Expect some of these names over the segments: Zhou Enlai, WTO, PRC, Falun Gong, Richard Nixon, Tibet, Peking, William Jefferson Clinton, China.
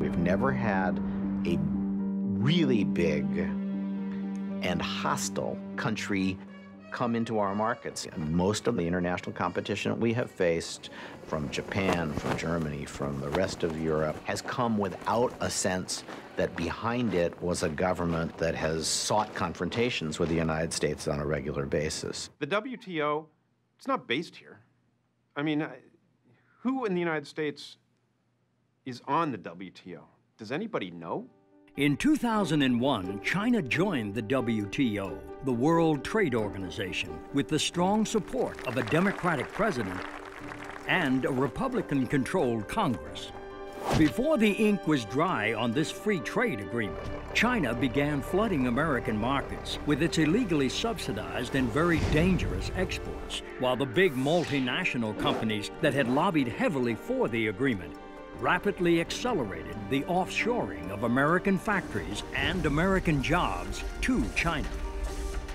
We've never had a really big and hostile country come into our markets. Most of the international competition we have faced from Japan, from Germany, from the rest of Europe has come without a sense that behind it was a government that has sought confrontations with the United States on a regular basis. The WTO, it's not based here. I mean, who in the United States is on the WTO? Does anybody know? In 2001, China joined the WTO, the World Trade Organization, with the strong support of a Democratic president and a Republican-controlled Congress. Before the ink was dry on this free trade agreement, China began flooding American markets with its illegally subsidized and very dangerous exports, while the big multinational companies that had lobbied heavily for the agreement rapidly accelerated the offshoring of American factories and American jobs to China.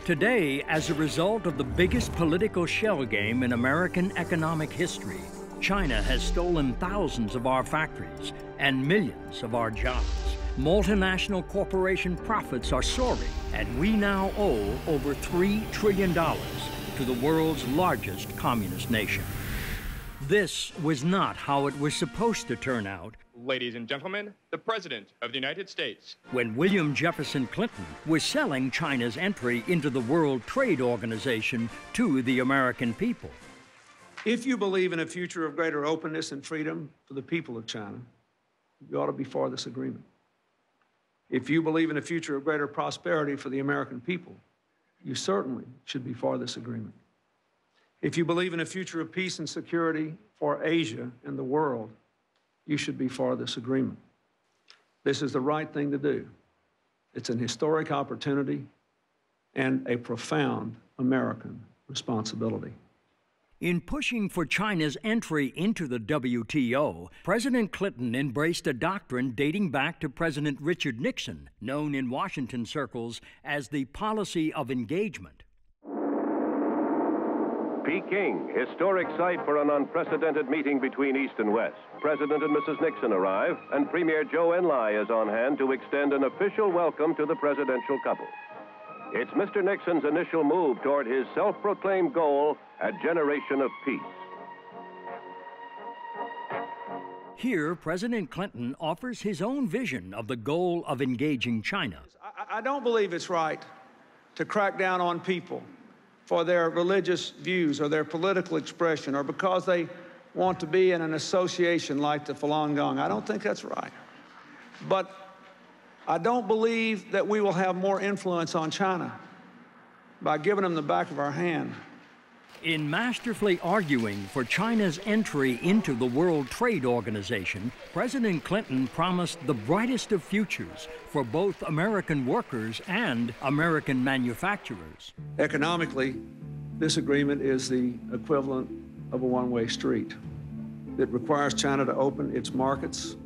Today, as a result of the biggest political shell game in American economic history, China has stolen thousands of our factories and millions of our jobs. Multinational corporation profits are soaring, and we now owe over $3 trillion to the world's largest communist nation. This was not how it was supposed to turn out. Ladies and gentlemen, the President of the United States. When William Jefferson Clinton was selling China's entry into the World Trade Organization to the American people. If you believe in a future of greater openness and freedom for the people of China, you ought to be for this agreement. If you believe in a future of greater prosperity for the American people, you certainly should be for this agreement. If you believe in a future of peace and security for Asia and the world, you should be for this agreement. This is the right thing to do. It's an historic opportunity and a profound American responsibility. In pushing for China's entry into the WTO, President Clinton embraced a doctrine dating back to President Richard Nixon, known in Washington circles as the policy of engagement. Peking, historic site for an unprecedented meeting between East and West. President and Mrs. Nixon arrive, and Premier Zhou Enlai is on hand to extend an official welcome to the presidential couple. It's Mr. Nixon's initial move toward his self-proclaimed goal, a generation of peace. Here, President Clinton offers his own vision of the goal of engaging China. I don't believe it's right to crack down on people for their religious views or their political expression or because they want to be in an association like the Falun Gong. I don't think that's right. But I don't believe that we will have more influence on China by giving them the back of our hand. In masterfully arguing for China's entry into the World Trade Organization, President Clinton promised the brightest of futures for both American workers and American manufacturers. Economically, this agreement is the equivalent of a one-way street. It requires China to open its markets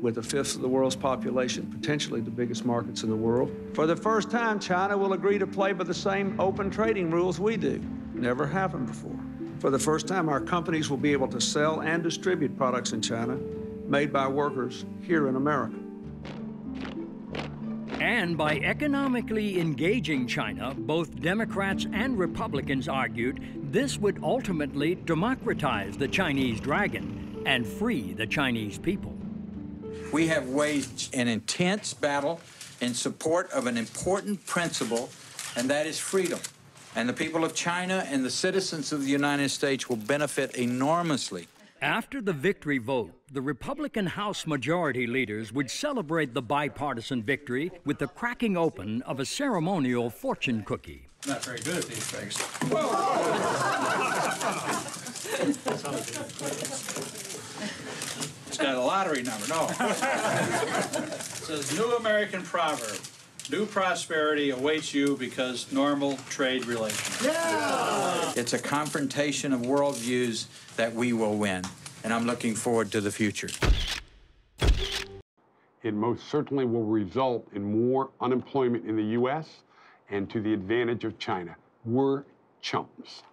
with a fifth of the world's population, potentially the biggest markets in the world. For the first time, China will agree to play by the same open trading rules we do. Never happened before. For the first time, our companies will be able to sell and distribute products in China made by workers here in America. And by economically engaging China, both Democrats and Republicans argued this would ultimately democratize the Chinese dragon and free the Chinese people. We have waged an intense battle in support of an important principle, and that is freedom. And the people of China and the citizens of the United States will benefit enormously. After the victory vote, the Republican House majority leaders would celebrate the bipartisan victory with the cracking open of a ceremonial fortune cookie. Not very good at these things. It's got a lottery number, no. It says, New American Proverb. New prosperity awaits you because normal trade relations. Yeah! It's a confrontation of worldviews that we will win, and I'm looking forward to the future. It most certainly will result in more unemployment in the U.S. and to the advantage of China. We're chumps.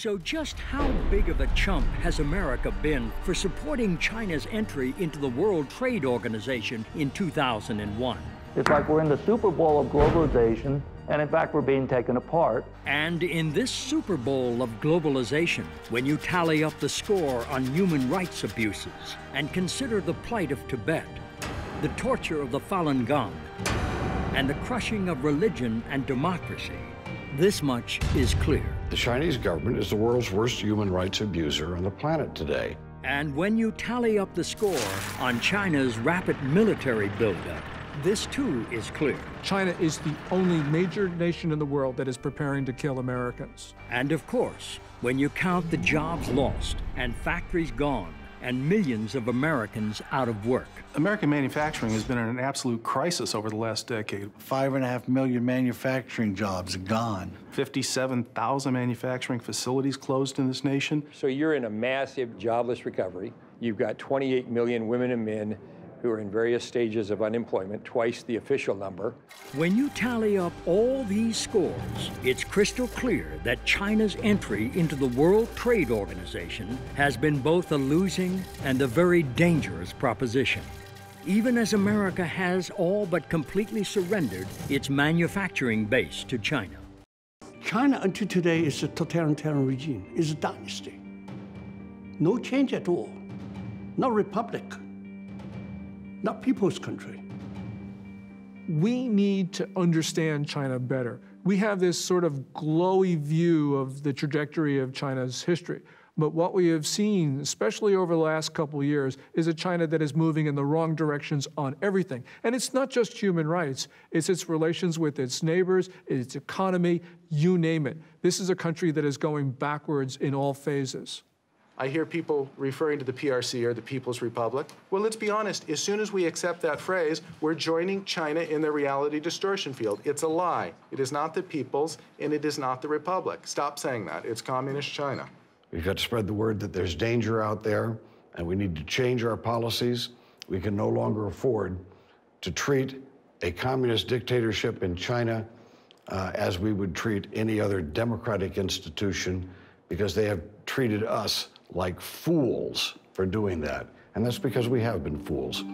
So just how big of a chump has America been for supporting China's entry into the World Trade Organization in 2001? It's like we're in the Super Bowl of globalization, and in fact, we're being taken apart. And in this Super Bowl of globalization, when you tally up the score on human rights abuses and consider the plight of Tibet, the torture of the Falun Gong, and the crushing of religion and democracy, this much is clear. The Chinese government is the world's worst human rights abuser on the planet today. And when you tally up the score on China's rapid military buildup, this too is clear. China is the only major nation in the world that is preparing to kill Americans. And of course, when you count the jobs lost and factories gone, and millions of Americans out of work. American manufacturing has been in an absolute crisis over the last decade. 5.5 million manufacturing jobs are gone. 57,000 manufacturing facilities closed in this nation. So you're in a massive jobless recovery. You've got 28 million women and men who are in various stages of unemployment, twice the official number. When you tally up all these scores, it's crystal clear that China's entry into the World Trade Organization has been both a losing and a very dangerous proposition. Even as America has all but completely surrendered its manufacturing base to China. China until today is a totalitarian regime, is a dynasty. No change at all, no republic. Not people's country. We need to understand China better. We have this sort of glowy view of the trajectory of China's history. But what we have seen, especially over the last couple of years, is a China that is moving in the wrong directions on everything. And it's not just human rights. It's its relations with its neighbors, its economy, you name it. This is a country that is going backwards in all phases. I hear people referring to the PRC or the People's Republic. Well, let's be honest, as soon as we accept that phrase, we're joining China in the reality distortion field. It's a lie. It is not the People's and it is not the Republic. Stop saying that. It's communist China. We've got to spread the word that there's danger out there and we need to change our policies. We can no longer afford to treat a communist dictatorship in China as we would treat any other democratic institution, because they have treated us like fools for doing that. And that's because we have been fools.